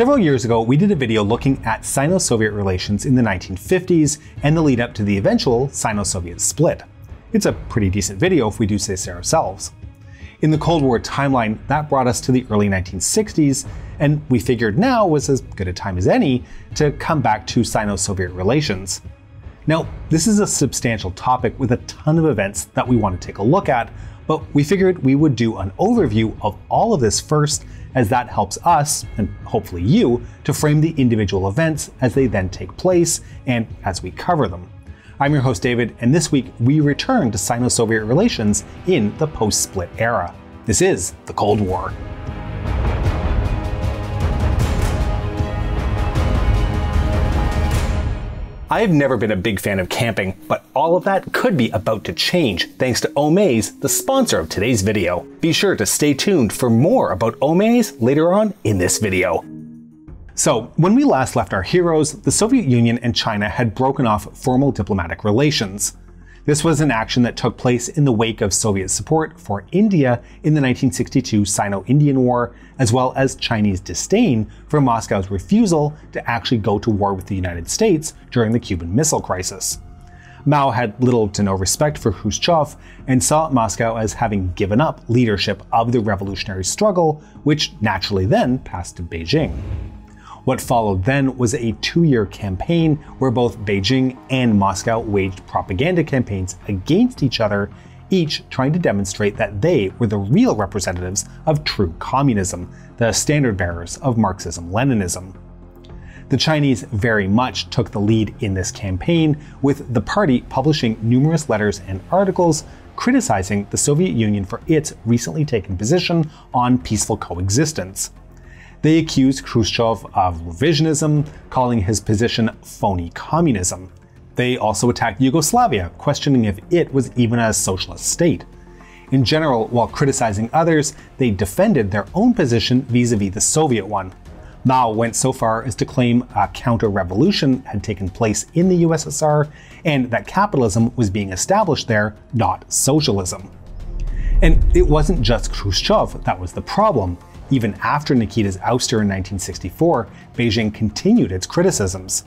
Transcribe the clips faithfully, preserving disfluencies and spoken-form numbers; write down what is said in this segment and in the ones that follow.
Several years ago, we did a video looking at Sino-Soviet relations in the nineteen fifties and the lead up to the eventual Sino-Soviet split. It's a pretty decent video if we do say so ourselves. In the Cold War timeline, that brought us to the early nineteen sixties, and we figured now was as good a time as any to come back to Sino-Soviet relations. Now, this is a substantial topic with a ton of events that we want to take a look at, but we figured we would do an overview of all of this first, as that helps us, and hopefully you, to frame the individual events as they then take place and as we cover them. I'm your host David, and this week we return to Sino-Soviet relations in the post-split era. This is the Cold War. I've never been a big fan of camping, but all of that could be about to change thanks to Omaze, the sponsor of today's video. Be sure to stay tuned for more about Omaze later on in this video. So, when we last left our heroes, the Soviet Union and China had broken off formal diplomatic relations. This was an action that took place in the wake of Soviet support for India in the nineteen sixty-two Sino-Indian War, as well as Chinese disdain for Moscow's refusal to actually go to war with the United States during the Cuban Missile Crisis. Mao had little to no respect for Khrushchev and saw Moscow as having given up leadership of the revolutionary struggle, which naturally then passed to Beijing. What followed then was a two-year campaign where both Beijing and Moscow waged propaganda campaigns against each other, each trying to demonstrate that they were the real representatives of true communism, the standard bearers of Marxism-Leninism. The Chinese very much took the lead in this campaign, with the party publishing numerous letters and articles criticizing the Soviet Union for its recently taken position on peaceful coexistence. They accused Khrushchev of revisionism, calling his position phony communism. They also attacked Yugoslavia, questioning if it was even a socialist state. In general, while criticizing others, they defended their own position vis-a-vis the Soviet one. Mao went so far as to claim a counter-revolution had taken place in the U S S R and that capitalism was being established there, not socialism. And it wasn't just Khrushchev that was the problem. Even after Nikita's ouster in nineteen sixty-four, Beijing continued its criticisms.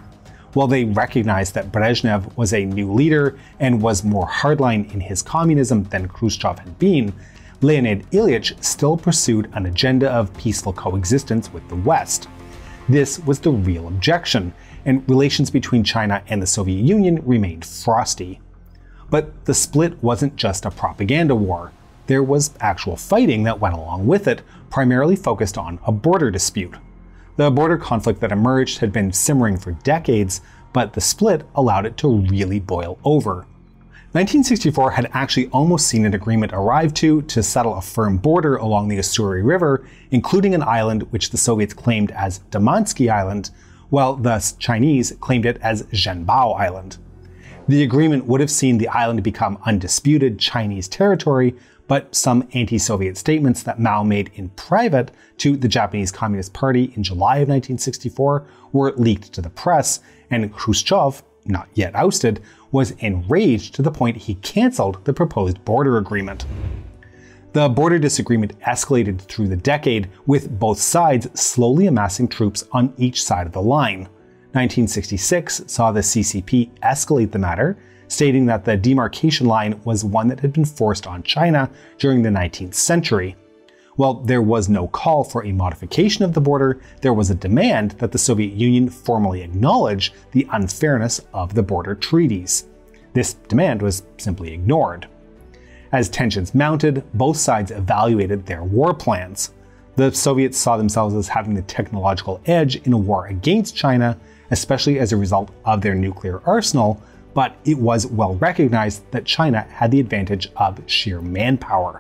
While they recognized that Brezhnev was a new leader and was more hardline in his communism than Khrushchev had been, Leonid Ilyich still pursued an agenda of peaceful coexistence with the West. This was the real objection, and relations between China and the Soviet Union remained frosty. But the split wasn't just a propaganda war. There was actual fighting that went along with it, primarily focused on a border dispute. The border conflict that emerged had been simmering for decades, but the split allowed it to really boil over. nineteen sixty-four had actually almost seen an agreement arrived to to settle a firm border along the Ussuri River, including an island which the Soviets claimed as Damansky Island, while the Chinese claimed it as Zhenbao Island. The agreement would have seen the island become undisputed Chinese territory, but some anti-Soviet statements that Mao made in private to the Japanese Communist Party in July of nineteen sixty-four were leaked to the press, and Khrushchev, not yet ousted, was enraged to the point he cancelled the proposed border agreement. The border disagreement escalated through the decade, with both sides slowly amassing troops on each side of the line. nineteen sixty-six saw the C C P escalate the matter, stating that the demarcation line was one that had been forced on China during the nineteenth century. While there was no call for a modification of the border, there was a demand that the Soviet Union formally acknowledge the unfairness of the border treaties. This demand was simply ignored. As tensions mounted, both sides evaluated their war plans. The Soviets saw themselves as having the technological edge in a war against China, especially as a result of their nuclear arsenal, but it was well recognized that China had the advantage of sheer manpower.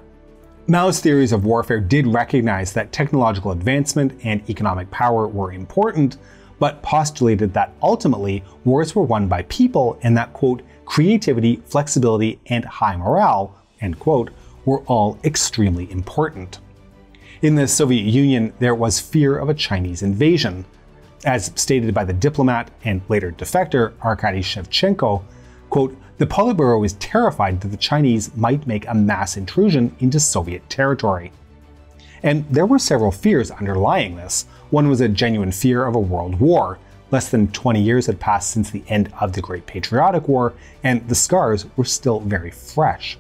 Mao's theories of warfare did recognize that technological advancement and economic power were important, but postulated that ultimately wars were won by people and that, quote, creativity, flexibility, and high morale, end quote, were all extremely important. In the Soviet Union, there was fear of a Chinese invasion. As stated by the diplomat and later defector Arkady Shevchenko, quote, the Politburo is terrified that the Chinese might make a mass intrusion into Soviet territory. And there were several fears underlying this. One was a genuine fear of a world war. Less than twenty years had passed since the end of the Great Patriotic War, and the scars were still very fresh.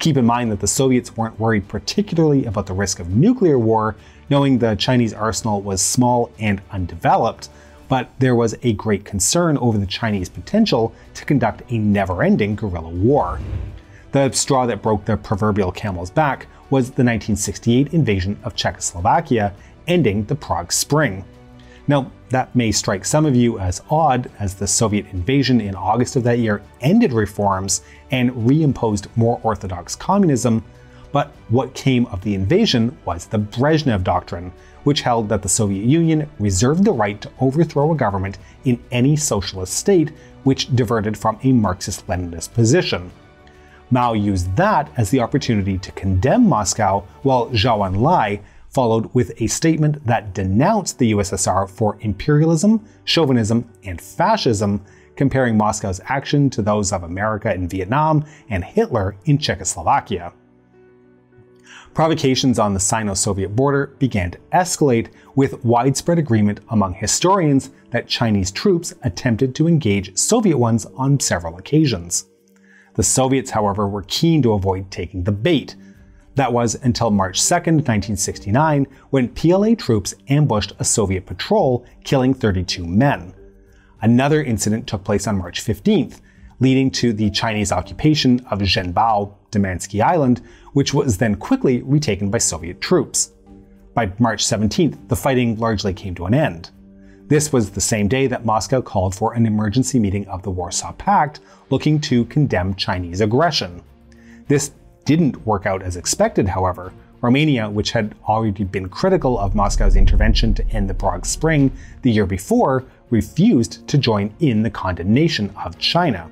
Keep in mind that the Soviets weren't worried particularly about the risk of nuclear war, knowing the Chinese arsenal was small and undeveloped, but there was a great concern over the Chinese potential to conduct a never-ending guerrilla war. The straw that broke the proverbial camel's back was the nineteen sixty-eight invasion of Czechoslovakia, ending the Prague Spring. Now, that may strike some of you as odd, as the Soviet invasion in August of that year ended reforms and reimposed more orthodox communism, but what came of the invasion was the Brezhnev Doctrine, which held that the Soviet Union reserved the right to overthrow a government in any socialist state which diverted from a Marxist-Leninist position. Mao used that as the opportunity to condemn Moscow, while Zhou Enlai followed with a statement that denounced the U S S R for imperialism, chauvinism, and fascism, comparing Moscow's action to those of America in Vietnam and Hitler in Czechoslovakia. Provocations on the Sino-Soviet border began to escalate, with widespread agreement among historians that Chinese troops attempted to engage Soviet ones on several occasions. The Soviets, however, were keen to avoid taking the bait. That was until March second, nineteen sixty-nine, when P L A troops ambushed a Soviet patrol, killing thirty-two men. Another incident took place on March fifteenth, leading to the Chinese occupation of Zhenbao Island, which was then quickly retaken by Soviet troops. By March seventeenth, the fighting largely came to an end. This was the same day that Moscow called for an emergency meeting of the Warsaw Pact, looking to condemn Chinese aggression. This didn't work out as expected, however. Romania, which had already been critical of Moscow's intervention to end the Prague Spring the year before, refused to join in the condemnation of China.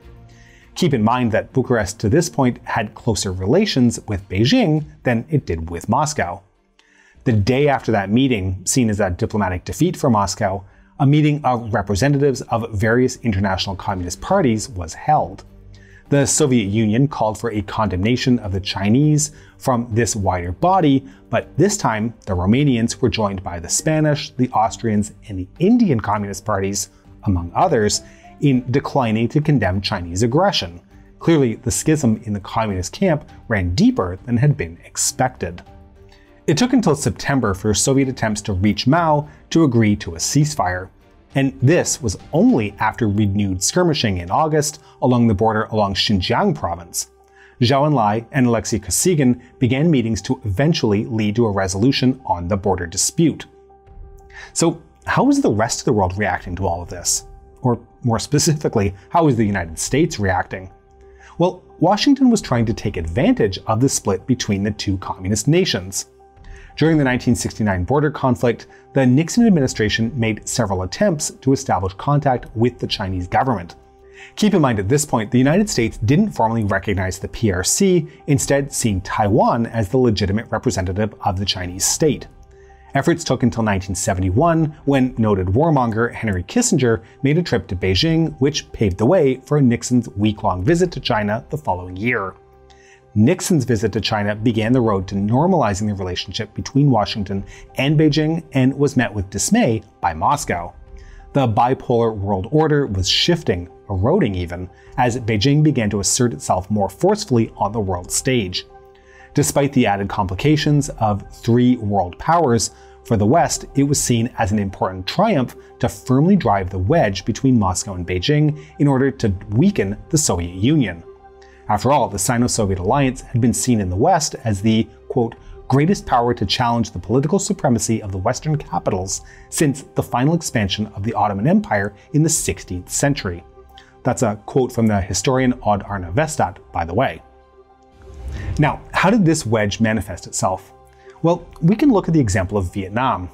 Keep in mind that Bucharest to this point had closer relations with Beijing than it did with Moscow. The day after that meeting, seen as a diplomatic defeat for Moscow, a meeting of representatives of various international communist parties was held. The Soviet Union called for a condemnation of the Chinese from this wider body, but this time the Romanians were joined by the Spanish, the Austrians, and the Indian Communist parties, among others, in declining to condemn Chinese aggression. Clearly, the schism in the communist camp ran deeper than had been expected. It took until September for Soviet attempts to reach Mao to agree to a ceasefire. And this was only after renewed skirmishing in August along the border along Xinjiang province. Zhou Enlai and Alexei Kosygin began meetings to eventually lead to a resolution on the border dispute. So how was the rest of the world reacting to all of this? Or more specifically, how was the United States reacting? Well, Washington was trying to take advantage of the split between the two communist nations. During the nineteen sixty-nine border conflict, the Nixon administration made several attempts to establish contact with the Chinese government. Keep in mind at this point, the United States didn't formally recognize the P R C, instead seeing Taiwan as the legitimate representative of the Chinese state. Efforts took until nineteen seventy-one, when noted warmonger Henry Kissinger made a trip to Beijing, which paved the way for Nixon's week-long visit to China the following year. Nixon's visit to China began the road to normalizing the relationship between Washington and Beijing, and was met with dismay by Moscow. The bipolar world order was shifting, eroding even, as Beijing began to assert itself more forcefully on the world stage. Despite the added complications of three world powers, for the West it was seen as an important triumph to firmly drive the wedge between Moscow and Beijing in order to weaken the Soviet Union. After all, the Sino-Soviet alliance had been seen in the West as the, quote, greatest power to challenge the political supremacy of the Western capitals since the final expansion of the Ottoman Empire in the sixteenth century. That's a quote from the historian Od Arna Vestat, by the way. Now, how did this wedge manifest itself? Well, we can look at the example of Vietnam.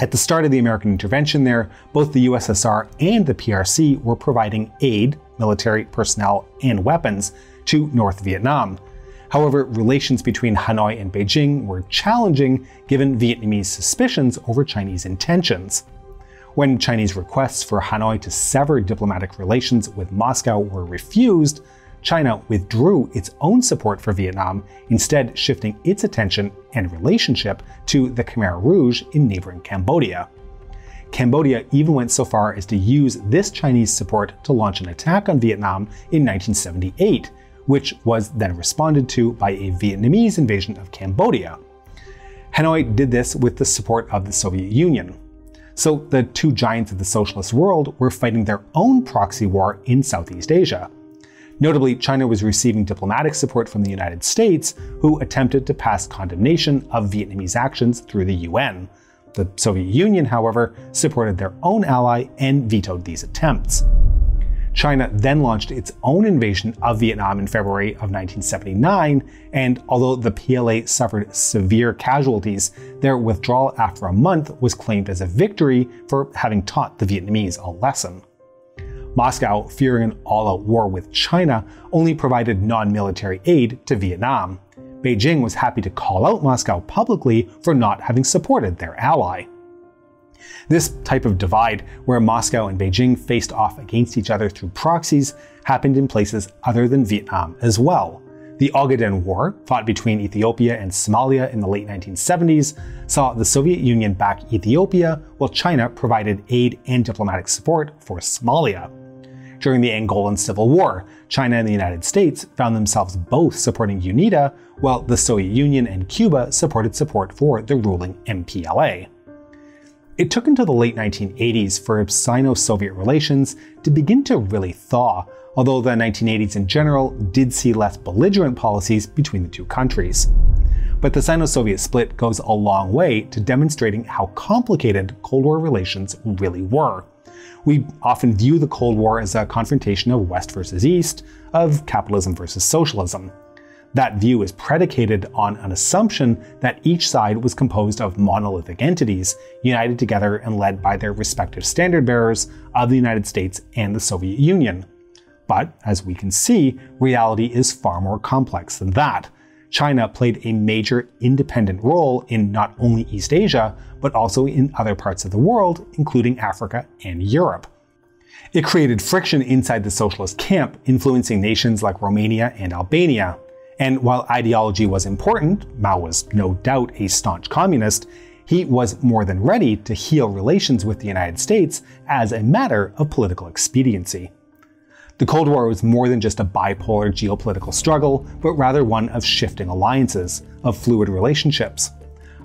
At the start of the American intervention there, both the U S S R and the P R C were providing aid, military personnel, and weapons to North Vietnam. However, relations between Hanoi and Beijing were challenging given Vietnamese suspicions over Chinese intentions. When Chinese requests for Hanoi to sever diplomatic relations with Moscow were refused, China withdrew its own support for Vietnam, instead shifting its attention and relationship to the Khmer Rouge in neighboring Cambodia. Cambodia even went so far as to use this Chinese support to launch an attack on Vietnam in nineteen seventy-eight, which was then responded to by a Vietnamese invasion of Cambodia. Hanoi did this with the support of the Soviet Union. So the two giants of the socialist world were fighting their own proxy war in Southeast Asia. Notably, China was receiving diplomatic support from the United States, who attempted to pass condemnation of Vietnamese actions through the U N. The Soviet Union, however, supported their own ally and vetoed these attempts. China then launched its own invasion of Vietnam in February of nineteen seventy-nine, and although the P L A suffered severe casualties, their withdrawal after a month was claimed as a victory for having taught the Vietnamese a lesson. Moscow, fearing an all-out war with China, only provided non-military aid to Vietnam. Beijing was happy to call out Moscow publicly for not having supported their ally. This type of divide, where Moscow and Beijing faced off against each other through proxies, happened in places other than Vietnam as well. The Ogaden War, fought between Ethiopia and Somalia in the late nineteen seventies, saw the Soviet Union back Ethiopia while China provided aid and diplomatic support for Somalia. During the Angolan Civil War, China and the United States found themselves both supporting UNITA, while the Soviet Union and Cuba supported support for the ruling M P L A. It took until the late nineteen eighties for Sino-Soviet relations to begin to really thaw, although the nineteen eighties in general did see less belligerent policies between the two countries. But the Sino-Soviet split goes a long way to demonstrating how complicated Cold War relations really were. We often view the Cold War as a confrontation of West versus East, of capitalism versus socialism. That view is predicated on an assumption that each side was composed of monolithic entities, united together and led by their respective standard bearers of the United States and the Soviet Union. But, as we can see, reality is far more complex than that. China played a major independent role in not only East Asia, but also in other parts of the world, including Africa and Europe. It created friction inside the socialist camp, influencing nations like Romania and Albania. And while ideology was important, Mao was no doubt a staunch communist, he was more than ready to heal relations with the United States as a matter of political expediency. The Cold War was more than just a bipolar geopolitical struggle, but rather one of shifting alliances, of fluid relationships.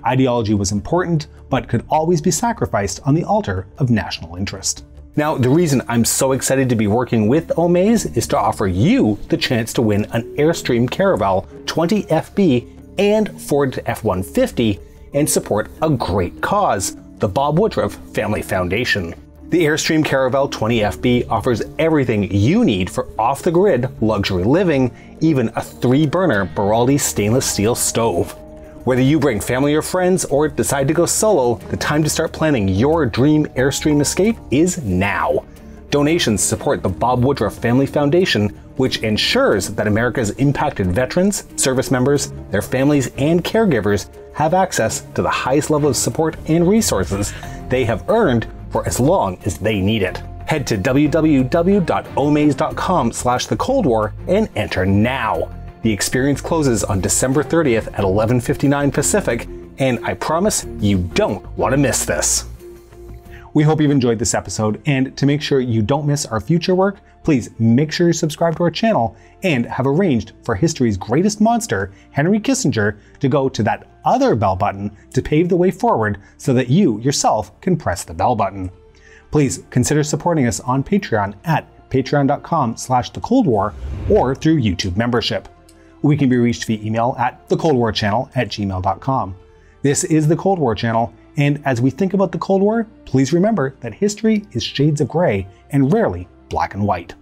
Ideology was important, but could always be sacrificed on the altar of national interest. Now, the reason I'm so excited to be working with Omaze is to offer you the chance to win an Airstream Caravel twenty F B and Ford F one fifty and support a great cause, the Bob Woodruff Family Foundation. The Airstream Caravel twenty F B offers everything you need for off-the-grid luxury living, even a three-burner Beraldi stainless steel stove. Whether you bring family or friends or decide to go solo, the time to start planning your dream Airstream escape is now. Donations support the Bob Woodruff Family Foundation, which ensures that America's impacted veterans, service members, their families, and caregivers have access to the highest level of support and resources they have earned for as long as they need it. Head to w w w dot omaze dot com slash the cold war and enter now. The experience closes on December thirtieth at eleven fifty-nine Pacific, and I promise you don't want to miss this. We hope you've enjoyed this episode, and to make sure you don't miss our future work, please make sure you subscribe to our channel and have arranged for history's greatest monster, Henry Kissinger, to go to that other bell button to pave the way forward so that you yourself can press the bell button. Please consider supporting us on Patreon at patreon dot com slash the cold war or through YouTube membership. We can be reached via email at the cold war channel at gmail dot com. This is the Cold War Channel, and as we think about the Cold War, please remember that history is shades of gray and rarely black and white.